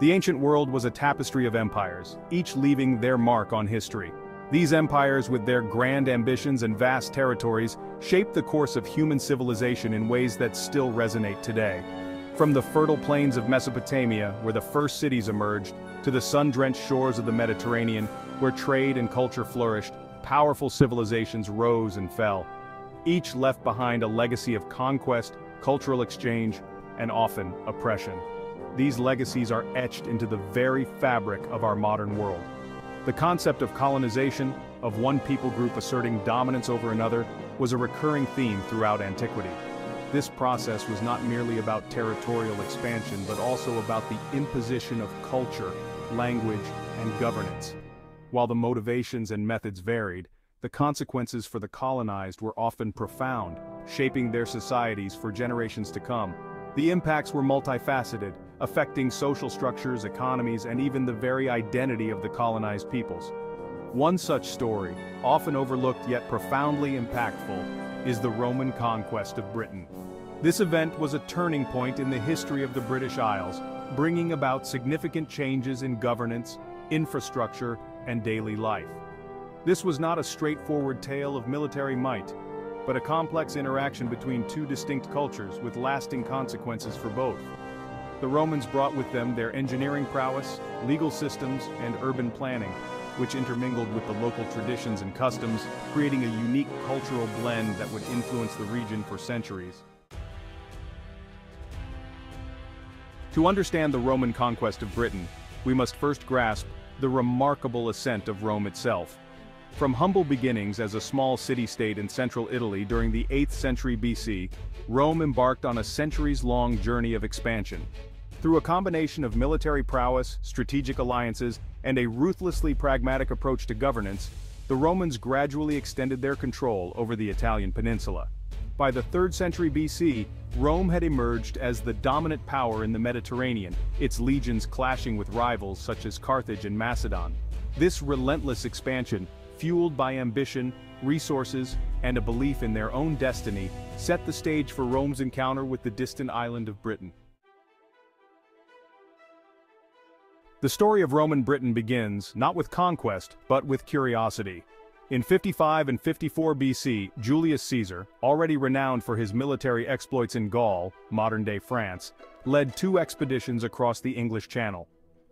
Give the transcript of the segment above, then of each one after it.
The ancient world was a tapestry of empires, each leaving their mark on history. These empires, with their grand ambitions and vast territories, shaped the course of human civilization in ways that still resonate today. From the fertile plains of Mesopotamia, where the first cities emerged, to the sun-drenched shores of the Mediterranean, where trade and culture flourished, powerful civilizations rose and fell. Each left behind a legacy of conquest, cultural exchange, and often oppression. These legacies are etched into the very fabric of our modern world. The concept of colonization, of one people group asserting dominance over another, was a recurring theme throughout antiquity. This process was not merely about territorial expansion, but also about the imposition of culture, language, and governance. While the motivations and methods varied, the consequences for the colonized were often profound, shaping their societies for generations to come. The impacts were multifaceted, affecting social structures, economies, and even the very identity of the colonized peoples. One such story, often overlooked yet profoundly impactful, is the Roman conquest of Britain. This event was a turning point in the history of the British Isles, bringing about significant changes in governance, infrastructure, and daily life. This was not a straightforward tale of military might, but a complex interaction between two distinct cultures with lasting consequences for both. The Romans brought with them their engineering prowess, legal systems, and urban planning, which intermingled with the local traditions and customs, creating a unique cultural blend that would influence the region for centuries. To understand the Roman conquest of Britain, we must first grasp the remarkable ascent of Rome itself. From humble beginnings as a small city-state in central Italy during the 8th century BC, Rome embarked on a centuries-long journey of expansion. Through a combination of military prowess, strategic alliances, and a ruthlessly pragmatic approach to governance, the Romans gradually extended their control over the Italian peninsula. By the 3rd century BC, Rome had emerged as the dominant power in the Mediterranean, its legions clashing with rivals such as Carthage and Macedon. This relentless expansion, fueled by ambition, resources, and a belief in their own destiny, set the stage for Rome's encounter with the distant island of Britain. The story of Roman Britain begins, not with conquest, but with curiosity. In 55 and 54 BC, Julius Caesar, already renowned for his military exploits in Gaul, modern-day France, led two expeditions across the English Channel.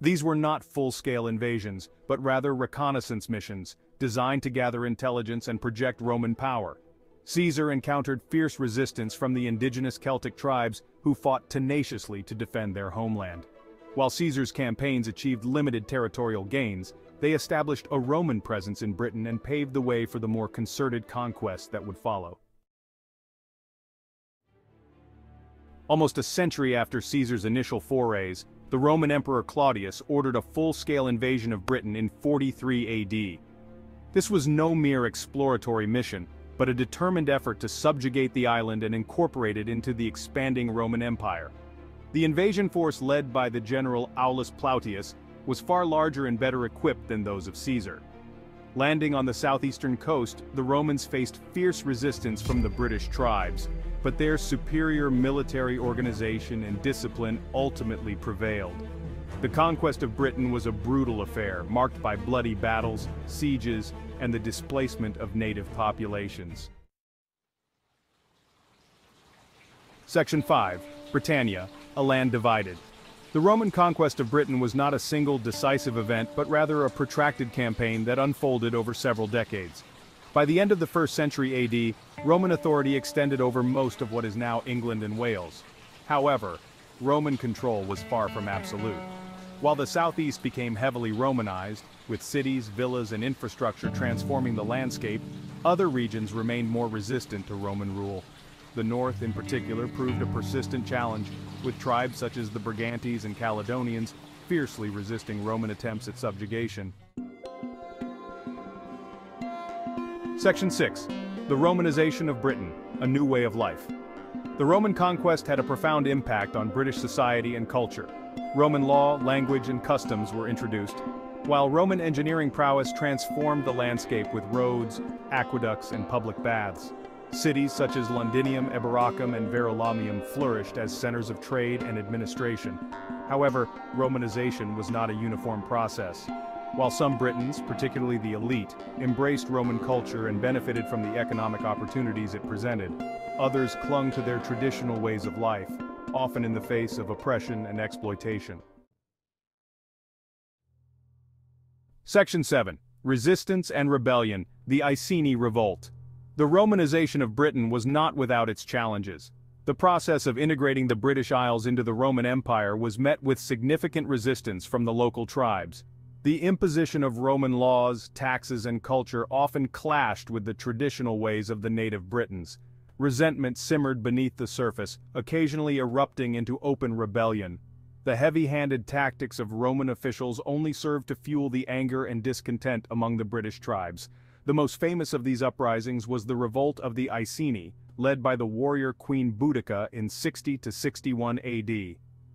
These were not full-scale invasions, but rather reconnaissance missions, designed to gather intelligence and project Roman power. Caesar encountered fierce resistance from the indigenous Celtic tribes who fought tenaciously to defend their homeland. While Caesar's campaigns achieved limited territorial gains, they established a Roman presence in Britain and paved the way for the more concerted conquest that would follow. Almost a century after Caesar's initial forays, the Roman Emperor Claudius ordered a full-scale invasion of Britain in 43 AD. This was no mere exploratory mission, but a determined effort to subjugate the island and incorporate it into the expanding Roman Empire. The invasion force led by the general Aulus Plautius was far larger and better equipped than those of Caesar. Landing on the southeastern coast, the Romans faced fierce resistance from the British tribes, but their superior military organization and discipline ultimately prevailed. The conquest of Britain was a brutal affair, marked by bloody battles, sieges, and the displacement of native populations. Section 5. Britannia, a land divided. The Roman conquest of Britain was not a single decisive event, but rather a protracted campaign that unfolded over several decades. By the end of the 1st century AD, Roman authority extended over most of what is now England and Wales. However, Roman control was far from absolute. While the southeast became heavily Romanized, with cities, villas, and infrastructure transforming the landscape, other regions remained more resistant to Roman rule. The north, in particular, proved a persistent challenge, with tribes such as the Brigantes and Caledonians fiercely resisting Roman attempts at subjugation. Section 6. The Romanization of Britain, a new way of life. The Roman conquest had a profound impact on British society and culture. Roman law, language, and customs were introduced, while Roman engineering prowess transformed the landscape with roads, aqueducts, and public baths. Cities such as Londinium, Eboracum, and Verulamium flourished as centers of trade and administration. However, Romanization was not a uniform process. While some Britons, particularly the elite, embraced Roman culture and benefited from the economic opportunities it presented, others clung to their traditional ways of life, often in the face of oppression and exploitation. Section 7. Resistance and Rebellion, the Iceni Revolt. The Romanization of Britain was not without its challenges. The process of integrating the British Isles into the Roman Empire was met with significant resistance from the local tribes. The imposition of Roman laws, taxes, and culture often clashed with the traditional ways of the native Britons. Resentment simmered beneath the surface, occasionally erupting into open rebellion. The heavy-handed tactics of Roman officials only served to fuel the anger and discontent among the British tribes. The most famous of these uprisings was the revolt of the Iceni, led by the warrior Queen Boudica in 60 to 61 AD.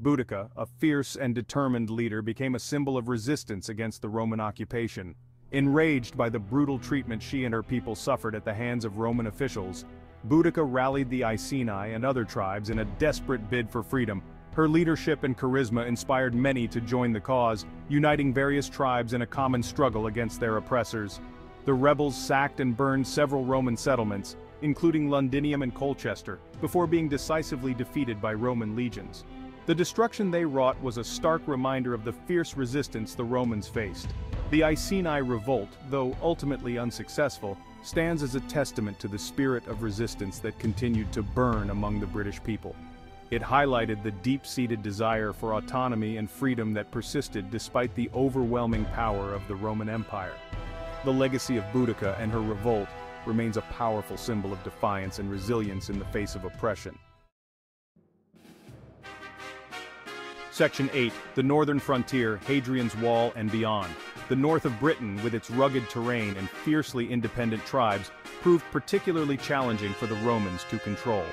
Boudica, a fierce and determined leader, became a symbol of resistance against the Roman occupation. Enraged by the brutal treatment she and her people suffered at the hands of Roman officials, Boudica rallied the Iceni and other tribes in a desperate bid for freedom. Her leadership and charisma inspired many to join the cause, uniting various tribes in a common struggle against their oppressors. The rebels sacked and burned several Roman settlements, including Londinium and Colchester, before being decisively defeated by Roman legions. The destruction they wrought was a stark reminder of the fierce resistance the Romans faced. The Iceni revolt, though ultimately unsuccessful, stands as a testament to the spirit of resistance that continued to burn among the British people. It highlighted the deep-seated desire for autonomy and freedom that persisted despite the overwhelming power of the Roman Empire. The legacy of Boudica and her revolt remains a powerful symbol of defiance and resilience in the face of oppression. Section 8. The Northern Frontier, Hadrian's Wall, and beyond. The north of Britain, with its rugged terrain and fiercely independent tribes, proved particularly challenging for the Romans to control.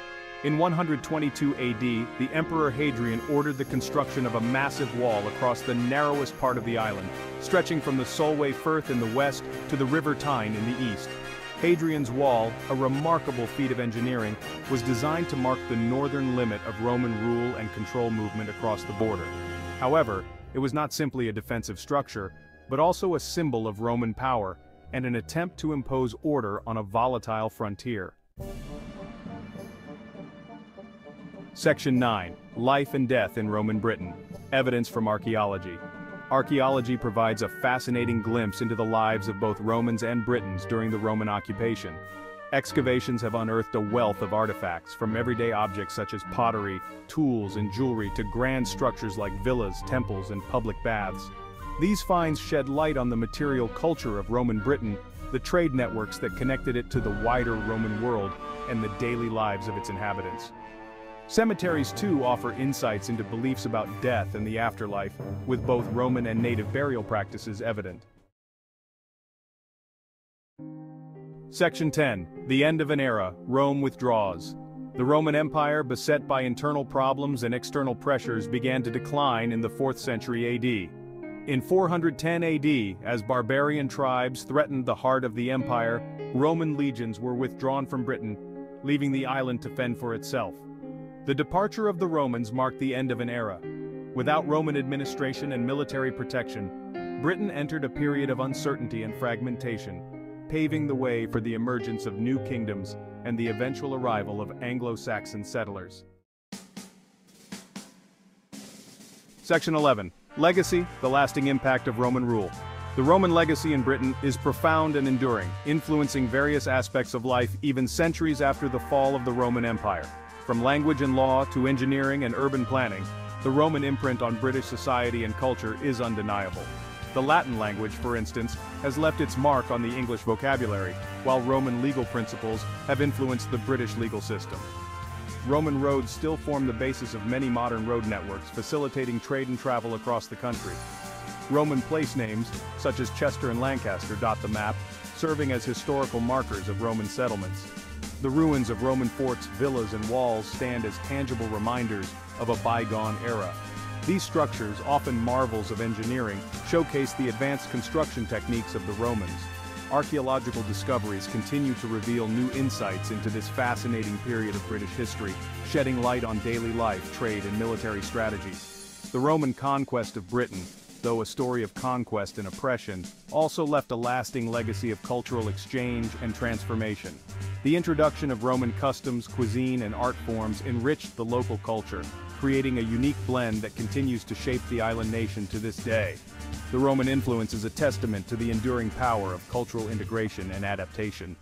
In 122 AD, the Emperor Hadrian ordered the construction of a massive wall across the narrowest part of the island, stretching from the Solway Firth in the west to the River Tyne in the east. Hadrian's Wall, a remarkable feat of engineering, was designed to mark the northern limit of Roman rule and control movement across the border. However, it was not simply a defensive structure, but also a symbol of Roman power and an attempt to impose order on a volatile frontier. Section 9. Life and Death in Roman Britain. Evidence from Archaeology. Archaeology provides a fascinating glimpse into the lives of both Romans and Britons during the Roman occupation. Excavations have unearthed a wealth of artifacts, from everyday objects such as pottery, tools, and jewelry to grand structures like villas, temples, and public baths. These finds shed light on the material culture of Roman Britain, the trade networks that connected it to the wider Roman world, and the daily lives of its inhabitants. Cemeteries too offer insights into beliefs about death and the afterlife, with both Roman and native burial practices evident. Section 10. The End of an Era, Rome Withdraws. The Roman Empire, beset by internal problems and external pressures, began to decline in the 4th century AD. In 410 AD, as barbarian tribes threatened the heart of the empire, Roman legions were withdrawn from Britain, leaving the island to fend for itself. The departure of the Romans marked the end of an era. Without Roman administration and military protection, Britain entered a period of uncertainty and fragmentation, paving the way for the emergence of new kingdoms and the eventual arrival of Anglo-Saxon settlers. Section 11. Legacy, the lasting impact of Roman rule. The Roman legacy in Britain is profound and enduring, influencing various aspects of life even centuries after the fall of the Roman Empire. From language and law to engineering and urban planning, the Roman imprint on British society and culture is undeniable. The Latin language, for instance, has left its mark on the English vocabulary, while Roman legal principles have influenced the British legal system. Roman roads still form the basis of many modern road networks, facilitating trade and travel across the country. Roman place names, such as Chester and Lancaster, dot the map, serving as historical markers of Roman settlements. The ruins of Roman forts, villas, and walls stand as tangible reminders of a bygone era. These structures, often marvels of engineering, showcase the advanced construction techniques of the Romans. archaeological discoveries continue to reveal new insights into this fascinating period of British history, shedding light on daily life, trade, and military strategies. The Roman conquest of Britain, though a story of conquest and oppression, also left a lasting legacy of cultural exchange and transformation. The introduction of Roman customs, cuisine, and art forms enriched the local culture, creating a unique blend that continues to shape the island nation to this day. The Roman influence is a testament to the enduring power of cultural integration and adaptation.